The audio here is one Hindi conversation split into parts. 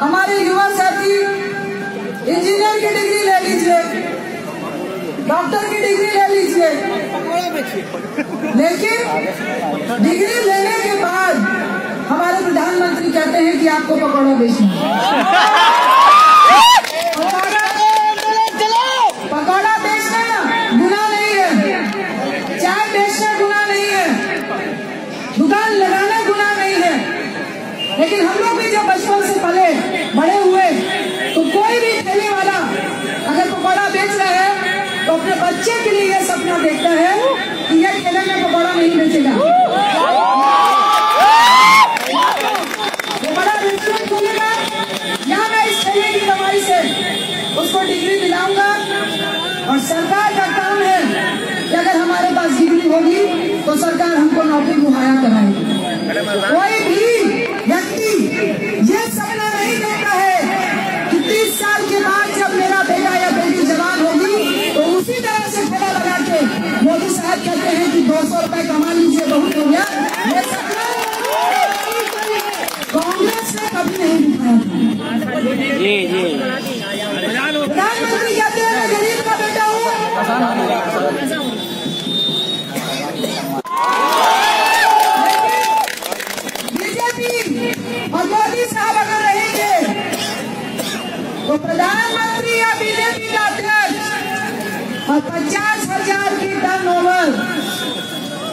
हमारे युवा साथी इंजीनियर की डिग्री ले लीजिए, डॉक्टर की डिग्री ले लीजिए, लेकिन डिग्री लेने के बाद हमारे प्रधानमंत्री कहते हैं कि आपको पकौड़ा बेचना। लेकिन हम लोग भी जब बचपन से पले बड़े हुए तो कोई भी ठेले वाला अगर पकौड़ा बेच रहा है तो अपने बच्चे के लिए यह सपना देखता है कि यह ठेले में पकौड़ा नहीं बेचेगा। पकौड़ा रेस्टोरेंट खोलेगा या मैं इस ठेले की कमाई से उसको डिग्री दिलाऊंगा। और सरकार का काम है कि अगर हमारे पास डिग्री होगी तो सरकार हमको नौकरी मुहैया कराएगी। कोई भी व्यक्ति ये सपना नहीं देखता है कि 30 साल के बाद जब मेरा बेटा या बेटी जवान होगी तो उसी तरह से ठेला लगा के मोदी साहब कहते हैं कि 200 रुपए कमा लीजिए बहुत हो गया। ये सपना कांग्रेस ने कभी नहीं दिखाया था। प्रधानमंत्री कहते हैं मैं गरीब का बेटा हूँ। प्रधानमंत्री या बीजेपी का अध्यक्ष और 50,000 की टर्न ओवर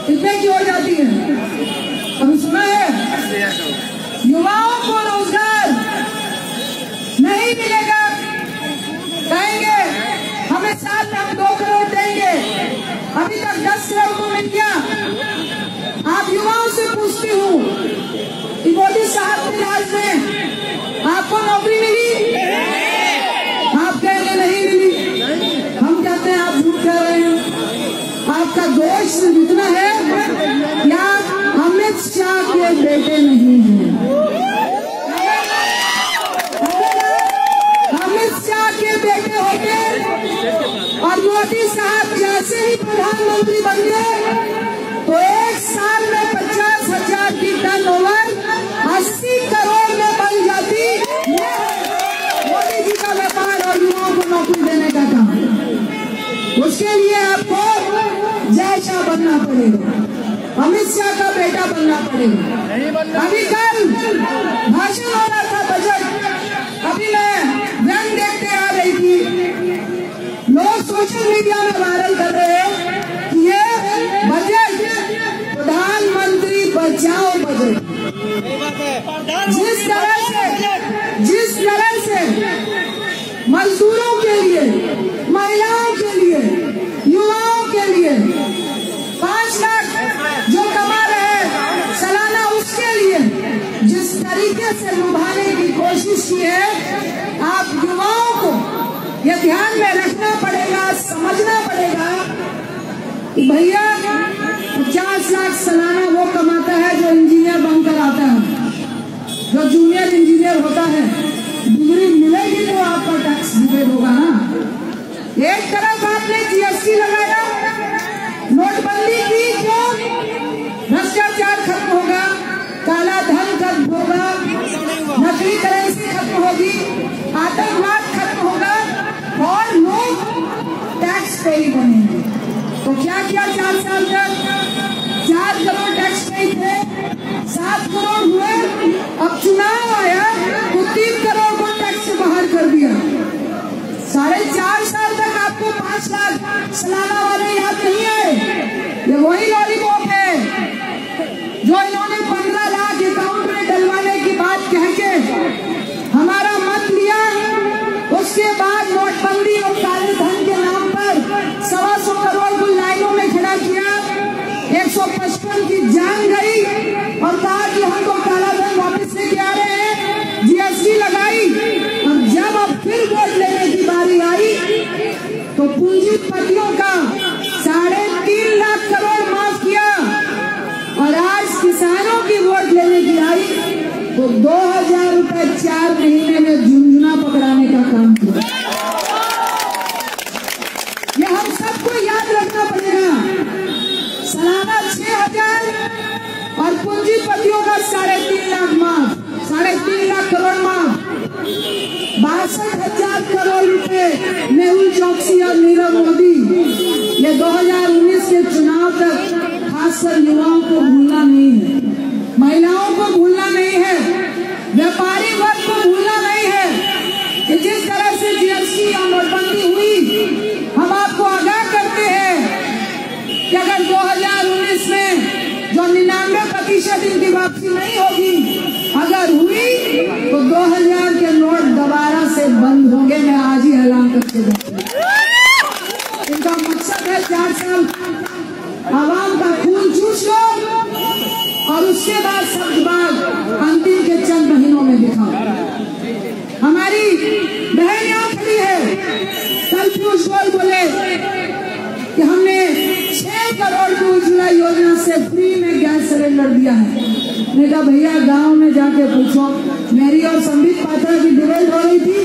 कितने की हो जाती है? हम सुना है युवाओं को रोजगार नहीं मिलेगा, कहेंगे हमें साल में हम 2 करोड़ देंगे। अभी तक 10 करोड़ को मिल गया। आप युवाओं से पूछती हूँ कि मोदी साहब के राज में आपको नौकरी मिली? आपका दोष जितना है या अमित शाह के बेटे नहीं है। अमित शाह के बेटे होते और मोदी साहब जैसे ही प्रधानमंत्री बन गए तो एक साल में 50,000 की टर्न ओवर 80 करोड़ में बन जाती। मोदी जी का व्यापार और युवाओं को नौकरी देने का काम, उसके लिए आपको जय शाह बनना पड़ेगा, अमित शाह का बेटा बनना पड़ेगा। अभी कल भाषण हो रहा था बजट, अभी मैं रंग देखते आ रही थी, लोग सोशल मीडिया में वायरल कर रहे हैं कि ये बजट प्रधानमंत्री बचाओ बजट। जिस तरह से मजदूरों के लिए, महिलाओं के लिए, युवाओं के लिए 5 लाख जो कमा रहे हैं सालाना उसके लिए जिस तरीके से लुभाने की कोशिश की है, आप युवाओं को ये ध्यान में रखना पड़ेगा, समझना पड़ेगा कि भैया 50 लाख सालाना वो कमाता है जो इंजीनियर बनकर आता है, जो जूनियर इंजीनियर होता है। डिग्री मिलेगी तो आपका टैक्स डिबेट होगा ना। एक तरफ आपने जीएसटी लगाया, नोटबंदी की, जो भ्रष्टाचार खत्म होगा, काला धन खत्म होगा, नकली करेंसी खत्म होगी, आतंकवाद खत्म होगा और लोग टैक्स पेई बनेंगे। तो क्या किया 4 साल तक? 4 करोड़ टैक्स पेई थे, 7 करोड़ हुए। अब चुनाव आया तो 3 करोड़ को टैक्स से बाहर कर दिया। 4.5 साल तक आपको 5 लाख सालाना वाले याद नहीं आए। ये वही लॉलीपॉप है जो इन्होंने 15 लाख अकाउंट में डलवाने की बात कह के हमारा मत लिया। उसके बाद नोटबंदी और काले धन के नाम पर 125 करोड़ को लाइनों में खड़ा किया। 155 की जान गई और कहा कि हमको काला धन वापस लेके आ रहे हैं। जीएसटी लगाई और जब अब फिर वोट लेने की बारी आई तो पूंजीपतियों का 3.5 लाख करोड़ माफ किया और आज किसानों की वोट लेने की आई तो 2000 रुपए 4 महीने में झुंझुना पकड़ाने का काम किया। यह हम सबको याद रखना पड़ेगा। सालाना 6,000 और पूंजीपतियों का 3.5 लाख माफ, 3.5 लाख करोड़ माफ। 6,000 करोड़ रुपए मेहुल चौकसी और नीरव मोदी ये 2019 के चुनाव तक खासकर युवाओं को भूलना नहीं है, महिलाओं को भूलना नहीं है, व्यापारी वर्ग को भूलना नहीं है कि जिस तरह से जीएसटी और नोटबंदी हुई। हम आपको आगाह करते हैं कि अगर 2019 में जो 99% इनकी वापसी नहीं होगी, अगर हुई तो 2000 के नोट दोबारा से बंद होंगे। मैं आज ही ऐलान करके दूंगा। इनका मकसद है 4 साल आवाम का खून चूस लो और उसके बाद शब्दबाग अंतिम के चंद महीनों में दिखाओ। हमारी बहन यहाँ खड़ी है, कल पीयूष गोयल बोले कि हमने 6 करोड़ की उज्ज्वला योजना से फ्री में गैस सिलेंडर दिया है। मैंने कहा भैया गांव में जाके पूछो, मेरी और संबित पात्रा की डिबेट हो रही थी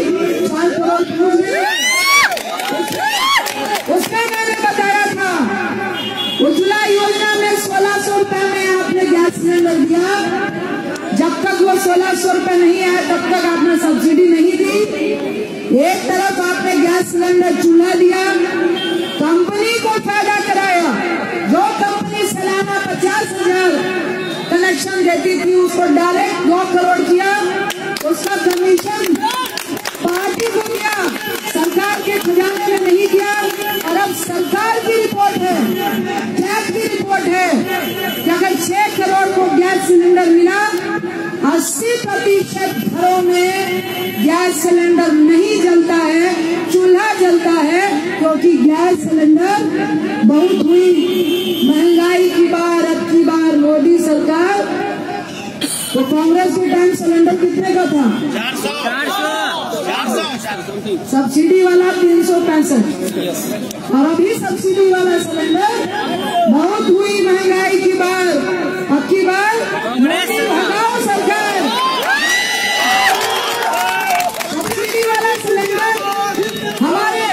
5 करोड़ उसमें मैंने बताया था उज्ज्वला योजना में 1600 रुपए में आपने गैस सिलेंडर दिया। जब तक वो 1600 रुपए नहीं आया तब तक आपने सब्सिडी नहीं दी। एक तरफ आपने गैस सिलेंडर चूल्हा दिया, कंपनी को फायदा कराया। जो कंपनी सालाना 50,000 कनेक्शन देती थी उसको डायरेक्ट 9 करोड़ किया, उसका कमीशन पार्टी को दिया, सरकार के खजाने में नहीं किया। और अब सरकार की रिपोर्ट है, कैब की रिपोर्ट है कि अगर 6 करोड़ को गैस सिलेंडर मिला, 80% घरों में गैस सिलेंडर नहीं जलता है, चूल्हा जलता है, क्योंकि गैस सिलेंडर बहुत हुई महंगाई की बार। अब की बार मोदी सरकार तो कांग्रेस के टाइम सिलेंडर कितने का था? 400 सब्सिडी वाला 365 और अभी सब्सिडी वाला सिलेंडर। बहुत हुई महंगाई की बार। अब की बार मोदी हटाओ सरकार, सब्सिडी वाला सिलेंडर हमारे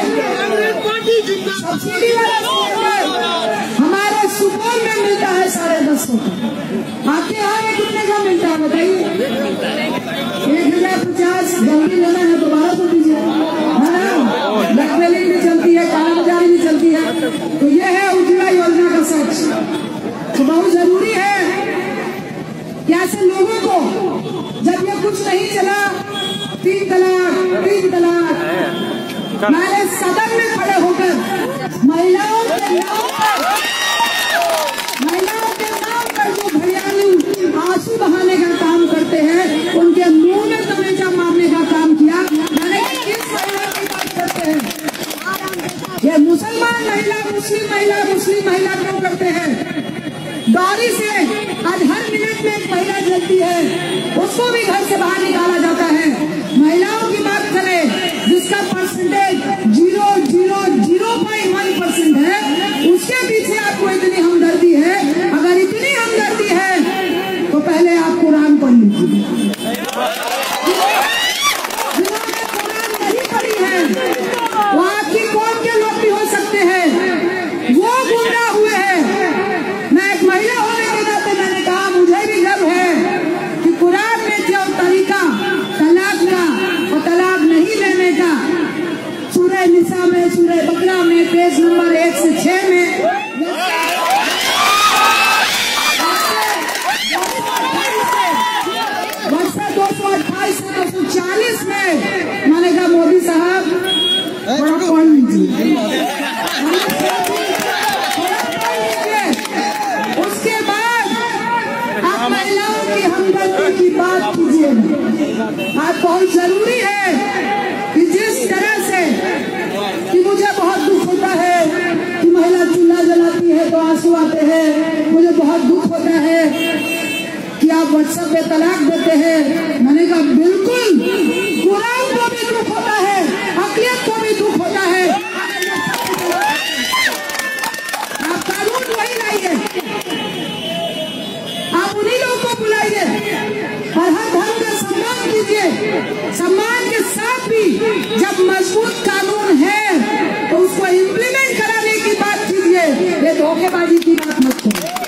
सब्सिडी वाला सिलेंडर हमारे सुपौल में मिलता है 10.5 का। आपके यहाँ में कितने का मिलता है बताइए? 1050। जल्दी लेना है तो 1200 दीजिए। लखनऊ भी चलती है, कालाबाजारी भी चलती है। तो ये है उज्ज्वला योजना का सच। तो बहुत जरूरी है कि ऐसे लोगों को जब ये कुछ नहीं चला, 3 तलाक हमारे सदन में खड़े होकर महिलाओं के नाम पर जो घड़ियालू आंसू बहाने का काम करते हैं, उनके मुंह में तमंचा मारने का काम किया। मैंने किस महिला की बात करते हैं? ये मुसलमान महिला, मुस्लिम महिला क्यों करते हैं? दौरी से आज हर मिनट में एक महिला जलती है, उसको भी घर से बाहर निकाला जाता है। महिलाओं की बात करें जिसका परसेंटेज 0.01% है, उसके पीछे आपको इतनी हमदर्दी है। अगर इतनी हमदर्दी है तो पहले आप कुरान पढ़ लीजिए। जिन्होंने कुरान नहीं पढ़ी है वो आपकी कौम के लोग भी हो सकते हैं, वो गुमराह हुए हैं। महिला होने के नाते मैंने कहा मुझे भी गर्व है कि कुरान में जो तरीका तलाक का और तलाक नहीं लेने का, सूरह निसा में, सूरह बकरा में, पेज नंबर 1 से 6 में वर्ष 228 से 240 में मैंने कहा मोदी साहब थोड़ा पढ़ लीजिए। आज बहुत जरूरी है कि जिस तरह से कि मुझे बहुत दुख होता है कि महिला चूल्हा जलाती है तो आंसू आते हैं, मुझे बहुत दुख होता है कि आप व्हाट्सएप पे तलाक देते हैं। मैंने कहा बिल्कुल, कुरान को भी दुख होता है, अक़लियत को भी दुख होता है। आप कानून वही लाइए, आप उन्हीं लोगों को बुलाइए और हर धर्म का सम्मान कीजिए। सम्मान के साथ भी जब मजबूत कानून है तो उसको इम्प्लीमेंट कराने की बात कीजिए। ये धोखेबाजी की बात मत करो।